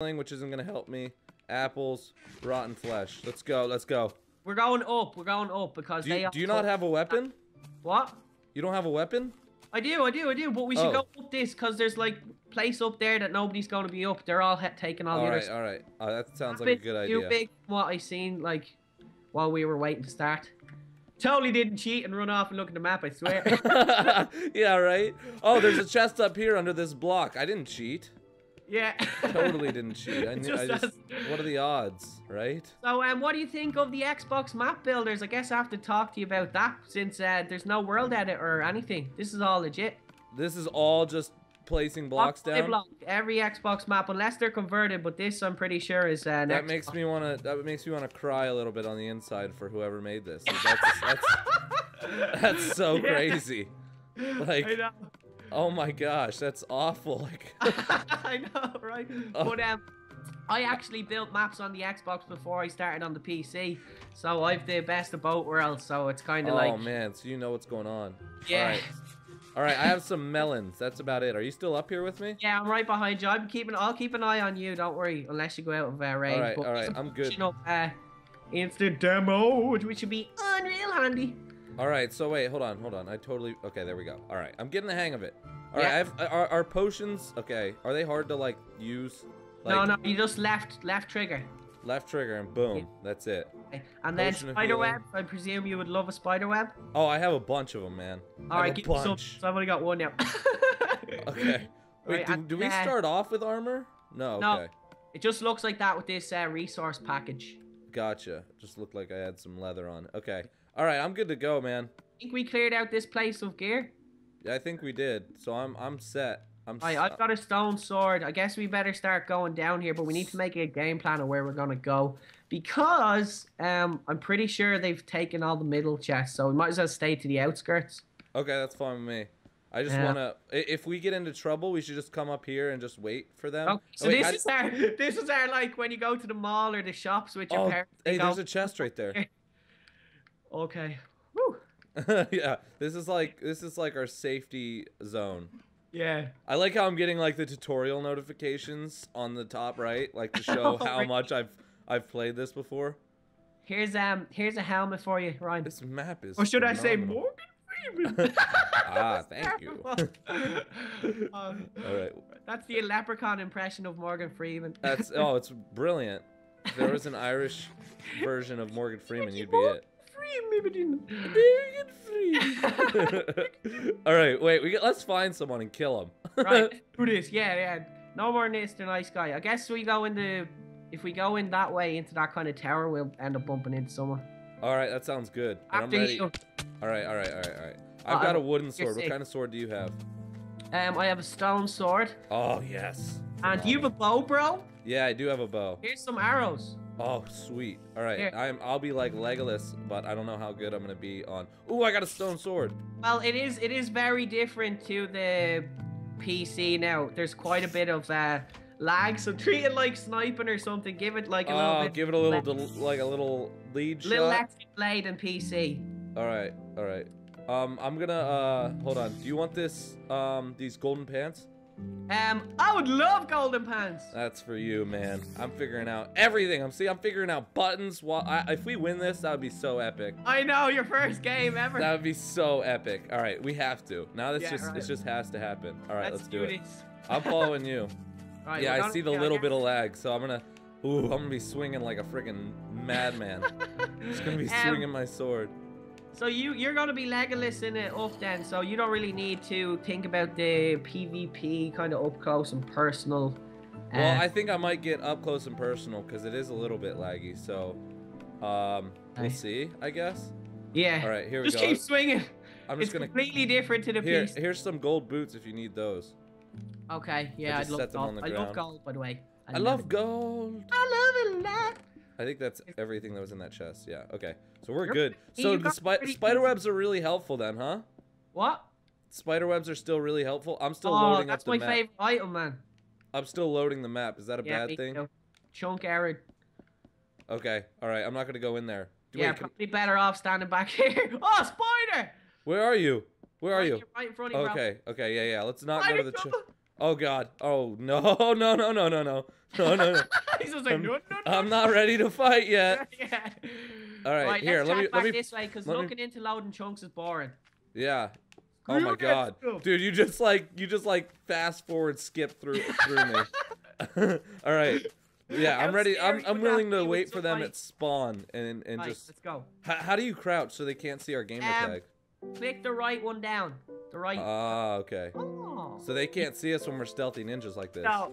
which isn't gonna help me. Apples, rotten flesh. Let's go, let's go. We're going up, because they are... Do you not have a weapon? What? You don't have a weapon? I do, but we should go up this, because there's, like, place up there that nobody's going to be up. They're all taking all the other stuff. Alright, that sounds like a good idea. Too big from what I seen, like, while we were waiting to start. Totally didn't cheat and run off and look at the map, I swear. Yeah, right? Oh, there's a chest up here under this block. I didn't cheat. Yeah. Totally didn't cheat. What are the odds, right? So, what do you think of the Xbox map builders? I guess I have to talk to you about that since there's no world edit or anything. This is all legit. This is all just placing blocks down? Block. Every Xbox map, unless they're converted, but this I'm pretty sure is an Xbox. That makes me want to cry a little bit on the inside for whoever made this. That's so crazy. Like, I know. Oh my gosh, that's awful. Like, I know, right? Oh. But I actually built maps on the Xbox before I started on the PC, so I've the best of both worlds. So it's kind of like. Oh man, so you know what's going on. Yeah. All right, I have some melons. That's about it. Are you still up here with me? Yeah, I'm right behind you. I'll keep an eye on you. Don't worry, unless you go out of rain. All right, I'm good. Instant demo, which would be unreal handy. All right, so wait, hold on. Okay, there we go. All right, I'm getting the hang of it. All right, I have, are potions, okay, are they hard to, like, use? Like, no, you just left trigger. Left trigger and boom, that's it. Okay. And then spider web, I presume you would love a spider web? Oh, I have a bunch of them, man. All right, give me some, so I've only got one now. Okay. Wait, do we start off with armor? No, okay. No, it just looks like that with this resource package. Gotcha, just looked like I had some leather on. Okay. All right, I'm good to go, man. I think we cleared out this place of gear. Yeah, I think we did. So I'm set. I've got a stone sword. I guess we better start going down here, but we need to make a game plan of where we're gonna go because I'm pretty sure they've taken all the middle chests, so we might as well stay to the outskirts. Okay, that's fine with me. I just wanna. If we get into trouble, we should just come up here and just wait for them. Okay, so this is our like when you go to the mall or the shops with your parents. Hey, there's a chest right there. Okay. Woo. Yeah. This is like our safety zone. Yeah. I like how I'm getting like the tutorial notifications on the top right, like to show how much I've played this before. Here's a helmet for you, Ryan. This map is. Or should phenomenal. I say Morgan Freeman? Thank you. All right. That's the leprechaun impression of Morgan Freeman. It's brilliant. If there was an Irish version of Morgan Freeman, you'd be it. All right, wait. Let's find someone and kill him. Right, do this. Yeah. No more this than nice guy. I guess if we go in that way into that kind of tower, we'll end up bumping into someone. All right, that sounds good. I'm ready. All right. I've got a wooden sword. What kind of sword do you have? I have a stone sword. Oh yes. And do you have a bow, bro? Yeah, I do have a bow. Here's some arrows. Oh, sweet. All right, here. I'll be like Legolas, but I don't know how good I'm gonna be on. Ooh, I got a stone sword. Well, it is very different to the PC now. There's quite a bit of lag, so treat it like sniping or something. Give it like a little bit. Give it a little lead shot. Little extra blade in PC. All right. I'm gonna hold on. Do you want this these golden pants? I would love golden pants. That's for you, man. I'm figuring out everything. I'm figuring out buttons. If we win this, that would be so epic. I know, your first game ever. That would be so epic. All right, we have to. Now it just has to happen. All right, let's do it. I'm following you. Right, yeah, I see the little bit of lag, so I'm gonna be swinging like a freaking madman. Just gonna be swinging my sword. So you're gonna be Legolas in it up then, so you don't really need to think about the PvP kind of up close and personal. Well, I think I might get up close and personal because it is a little bit laggy. So, we'll see, I guess. Yeah. All right, here we go. Just keep swinging. It's completely different to the piece. Here's some gold boots if you need those. Okay. Yeah, I'd love gold. I love gold, by the way. I love gold. I love it a lot. I think that's everything that was in that chest. Yeah. Okay. So we're good. So the spider webs are really helpful then, huh? What? Spider webs are still really helpful. I'm still loading up the map. That's my favorite item, man. I'm still loading the map. Is that a bad thing? No. Chunk error. Okay. All right. I'm not gonna go in there. Yeah, probably better off standing back here. Oh, spider! Where are you? Right in front of you. Okay. Bro. Okay. Yeah. Let's not go to the. Oh God! Oh no! No! No! No! No! No! No! No! He's just like, I'm not ready to fight yet. Yeah. All right, right here. Let me this way, because looking into loading chunks is boring. Yeah. Oh my God, dude! You just like fast forward skip through me. All right. Yeah, I'm ready. I'm willing to wait for them at spawn and right, just. Let's go. How do you crouch so they can't see our gamer tag? Click the right one down. The right. Ah, okay. Oh. So they can't see us when we're stealthy ninjas like this. No.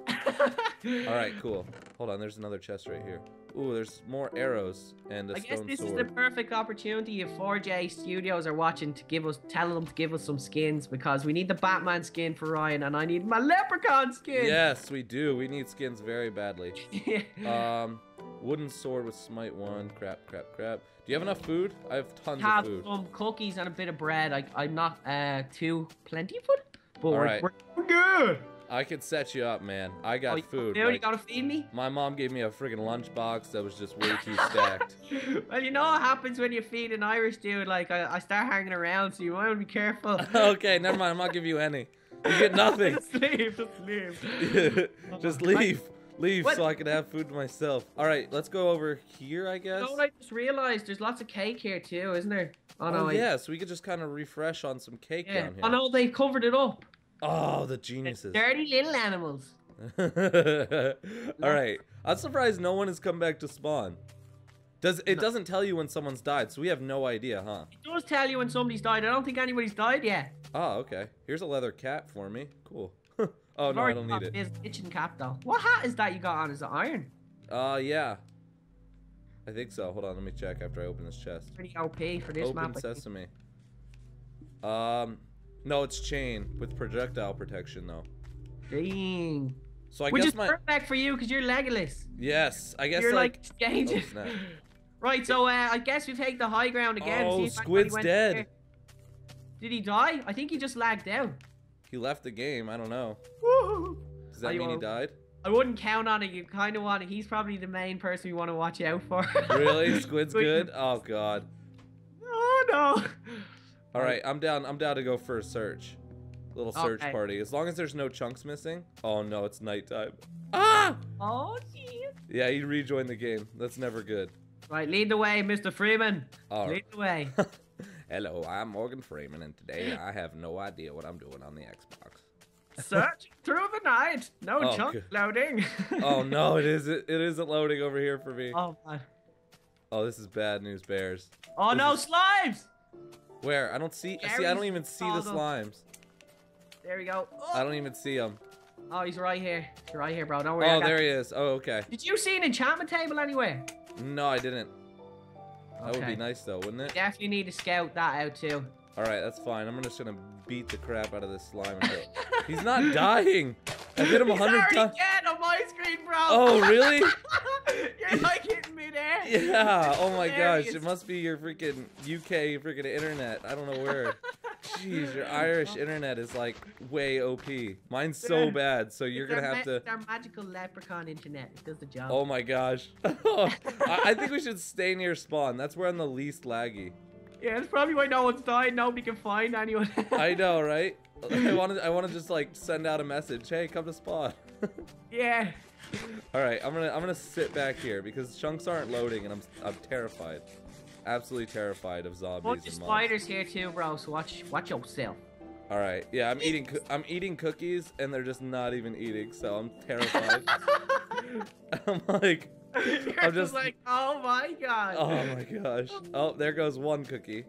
All right, cool. Hold on, there's another chest right here. Ooh, there's more arrows and a stone sword. I guess this is the perfect opportunity if 4J Studios are watching to tell them to give us some skins, because we need the Batman skin for Ryan and I need my leprechaun skin. Yes, we do. We need skins very badly. Wooden sword with smite 1. Crap. Do you have enough food? I have tons of food. I have some cookies and a bit of bread. I'm not too plentiful, but we're good. I could set you up, man. I got food. You gotta feed me? My mom gave me a friggin' lunchbox that was just way too stacked. Well, you know what happens when you feed an Irish dude? Like, I start hanging around, so you want to be careful. Okay, never mind. I'm not giving you any. You get nothing. Just leave. Just leave. Leave so I can have food myself. All right, let's go over here, I guess. No, I just realized there's lots of cake here, too, isn't there? Oh, no, yeah, so we could just kind of refresh on some cake down here. Oh, no, they covered it up. Oh, the geniuses. The dirty little animals. All right. I'm surprised no one has come back to spawn. It doesn't tell you when someone's died, so we have no idea, huh? It does tell you when somebody's died. I don't think anybody's died yet. Oh, okay. Here's a leather cap for me. Cool. Oh, no, I don't need it. It's a kitchen cap, though. What hat is that you got on? Is it iron? Yeah. I think so. Hold on. Let me check after I open this chest. Pretty OP for this map. Open sesame. No, it's chain with projectile protection, though. Dang. So I guess is perfect for you because you're Legolas. Yes, I guess you're like changing. Oh, right, so I guess we take the high ground again. Oh, Squid's dead. Did he die? I think he just lagged out. He left the game. I don't know. Woo. Does that mean he died? I wouldn't count on it. You kind of want it. He's probably the main person we want to watch out for. Really? Squid's good? Oh God. Oh no. All right, I'm down to go for a search. Little search party. As long as there's no chunks missing. Oh no, it's nighttime. Ah! Oh jeez. Yeah, he rejoined the game. That's never good. Right, lead the way, Mr. Freeman. Lead the way. Hello, I'm Morgan Freeman, and today I have no idea what I'm doing on the Xbox. Search through the night. No chunk loading. Oh no, it isn't loading over here for me. Oh my. Oh, this is bad news, bears. Oh slimes! Where? I don't see. See, I don't even see the slimes. There we go. Oh. I don't even see him. Oh, he's right here. He's right here, bro. Don't worry. Oh, there he is. Oh, okay. Did you see an enchantment table anywhere? No, I didn't. Okay. That would be nice, though, wouldn't it? Definitely need to scout that out, too. All right, that's fine. I'm just going to beat the crap out of this slime. He's not dying. I hit him 100 times. He's already dead on my screen, bro. Oh, really? You're like hitting me there. Yeah. Oh my gosh. It must be your freaking UK freaking internet. I don't know where. Jeez, your Irish internet is like way OP. Mine's so bad. So you're gonna have to. It's our magical leprechaun internet. It does the job. Oh my gosh. I think we should stay near spawn. That's where I'm the least laggy. Yeah, that's probably why no one's died. Nobody can find anyone. I know, right? I want to just like send out a message. Hey, come to spawn. Yeah. All right, I'm gonna sit back here because chunks aren't loading, and I'm terrified, absolutely terrified of zombies. Bunch of spiders here too, bro. So watch yourself. All right, yeah, I'm eating cookies, and they're just not even eating, so I'm terrified. I'm just like, oh my God. Oh my gosh. Oh, there goes one cookie,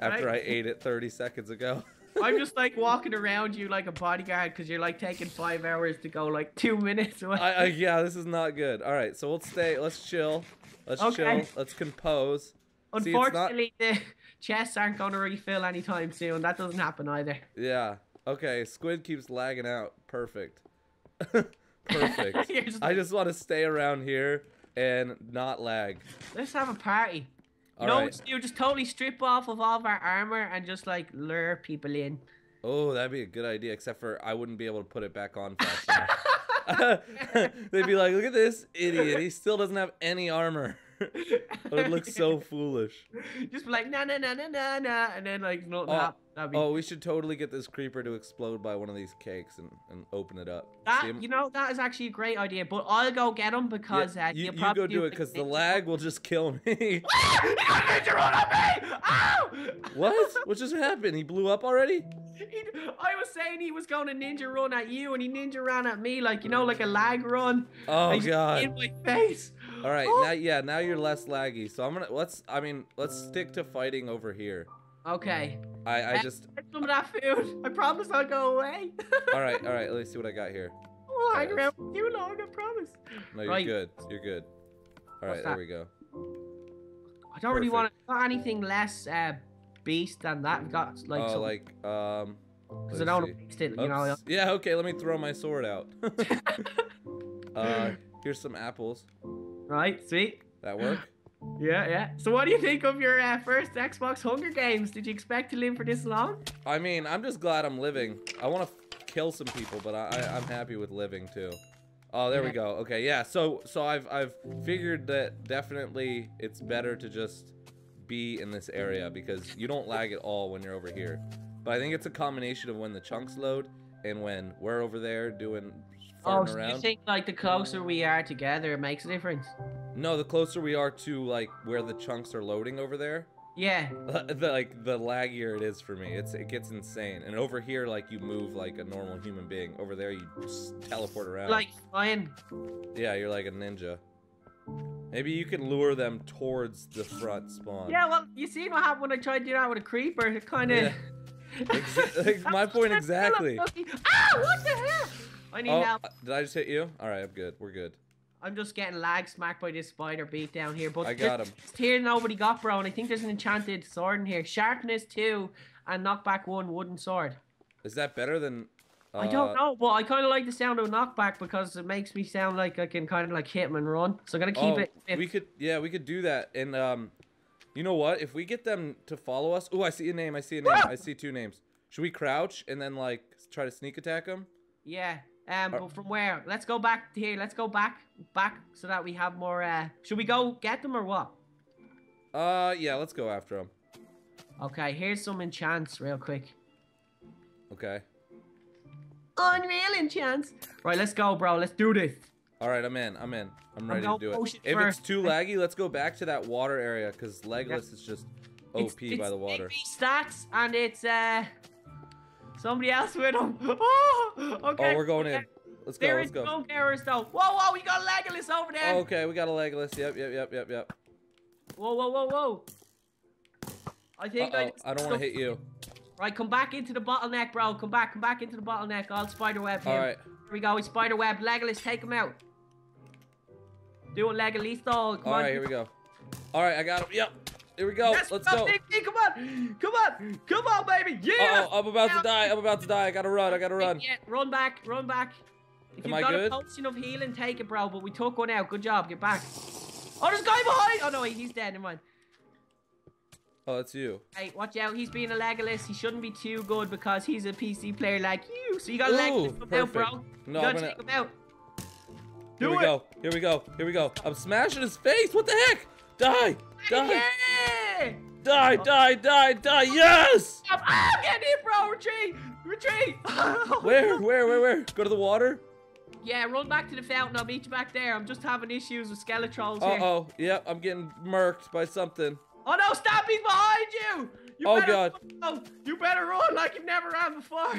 after I ate it 30 seconds ago. I'm just like walking around you like a bodyguard because you're like taking 5 hours to go like 2 minutes away. Yeah, this is not good. All right, so we'll stay. Let's chill. Let's chill. Let's compose. Unfortunately, the chests aren't going to refill anytime soon. That doesn't happen either. Yeah. Okay, Squid keeps lagging out. Perfect. Perfect. I just want to stay around here and not lag. Let's have a party. You just totally strip off of all of our armor and just like lure people in. Oh, that'd be a good idea, except for I wouldn't be able to put it back on fast enough. They'd be like, look at this idiot. He still doesn't have any armor. It would look so foolish. Just be like, na-na-na-na-na-na, and then, like, no, oh, we should totally get this creeper to explode by one of these cakes and open it up. That, you know, that is actually a great idea, but I'll go get him because... Yeah, you go do it, because the lag will just kill me. Ah! He got Ninja on me! Ow! What? What just happened? He blew up already? I was saying he was going to ninja run at you, and he ninja ran at me, like, you know, like a lag run. Oh, God. In my face. All right, now, yeah, now you're less laggy. So I'm gonna let's stick to fighting over here. Okay. I just get some of that food. I promise I'll go away. All right, let me see what I got here. Oh, I ran too long. I promise. No, you're good. You're good. All right, there we go. I don't really want to anything less beast than that. I've got like something. Because I don't still, you know. Yeah. Okay. Let me throw my sword out. Here's some apples. Right, sweet. That work? Yeah, yeah. So what do you think of your first Xbox Hunger Games? Did you expect to live for this long? I mean, I'm just glad I'm living. I want to kill some people, but I'm happy with living too. Oh, there we go. Okay, yeah. So I've figured that definitely it's better to just be in this area because you don't lag at all when you're over here. But I think it's a combination of when the chunks load and when we're over there doing farting around. So you think like the closer we are together, it makes a difference? No, the closer we are to like where the chunks are loading over there. Yeah. The laggier it is for me. It gets insane. And over here, like you move like a normal human being. Over there, you just teleport around. Like flying. Yeah, you're like a ninja. Maybe you can lure them towards the front spawn. Yeah, well, you see what happened when I tried to do that with a creeper? It kind of. Yeah. My point exactly. Ah, what the hell? I need help. Did I just hit you? All right, I'm good. We're good. I'm just getting lag smacked by this spider beat down here. But I got him. Here nobody got, bro, and I think there's an enchanted sword in here. Sharpness 2 and knockback 1 wooden sword. Is that better than? I don't know, but I kind of like the sound of knockback because it makes me sound like I can kind of like hit him and run. So I'm gonna keep it. We could do that and You know what? If we get them to follow us... Ooh, I see a name. I see a name. I see two names. Should we crouch and then, like, try to sneak attack them? Yeah. But from where? Let's go back here. Let's go back so that we have more... Should we go get them or what? Yeah, let's go after them. Okay, here's some enchants real quick. Okay. Unreal enchants. Right, let's go, bro. Let's do this. All right, I'm in. I'm ready to do it. If it's too laggy, let's go back to that water area because Legolas is just OP by the water. It's stats and it's somebody else with him. Oh, okay. Oh, we're going in. Let's go. Let's go. There is no errors though. Whoa, whoa, we got Legolas over there. Oh, okay, we got a Legolas. Yep. Whoa, whoa, whoa, whoa. I think I don't want to hit you. Right, come back into the bottleneck, bro. Come back into the bottleneck. I'll spiderweb him. All right. Here we go. It's spiderweb. Legolas, take him out. Do it, Legolas, dog. All right, here we go. All right, I got him. Yep. Here we go. Yes, let's go. Come on. Come on. Come on, baby. Yeah. Uh-oh, I'm about to die. I got to run. Yeah, run back. If you've got a potion of healing, take it, bro. But we took one out. Good job. Get back. Oh, there's a guy behind. Oh, no, he's dead. Never mind. Oh, that's you. Hey, watch out. He's being a Legolas. He shouldn't be too good because he's a PC player like you. So you got Legolas come out, bro. No, you got to take him out. Do it. Here we go. I'm smashing his face. What the heck? Die. Yes. I'm getting it, bro. Retreat. Where? Go to the water? Yeah, run back to the fountain. I'll meet you back there. I'm just having issues with Skeletrolls here. Uh-oh. Yep, I'm getting murked by something. Oh no, Stampy's behind you! You better run like you've never ran before.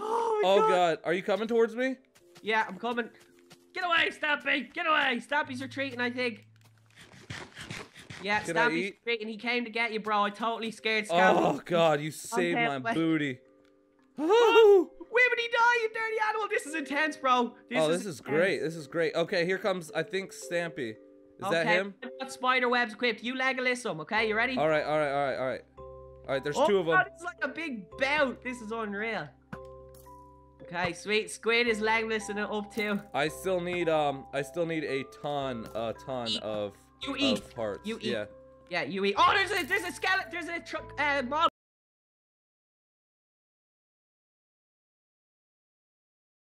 Oh god. Are you coming towards me? Yeah, I'm coming. Get away, Stampy! Get away! Stampy's retreating, I think. Yeah, Stampy's retreating. He came to get you, bro. I totally scared Stampy. Oh god, you saved my booty. Oh! Wibbity die, you dirty animal! This is intense, bro. This is great. This is great. Okay, here comes, I think, Stampy. Is that him? I've got spider webs equipped. You Legolas him, okay? You ready? All right. All right, there's two of them. It's like a big bout. This is unreal. Okay, sweet. Squid is Legolas and up too. I still need a ton of hearts. You eat. Yeah. Yeah, you eat. Oh, there's a skeleton. There's a mob